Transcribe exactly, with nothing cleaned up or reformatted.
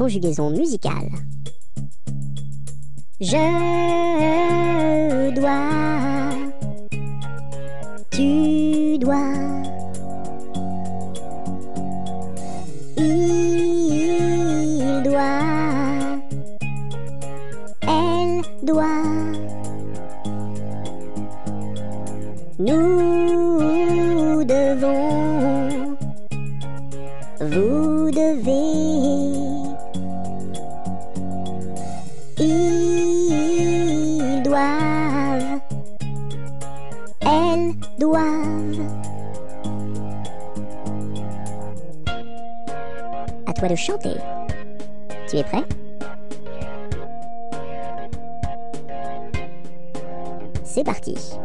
conjugaison musicale. Je dois, tu dois, il doit, elle doit, nous devons, vous devez, ils doivent, elles doivent. À toi de chanter. Tu es prêt? C'est parti.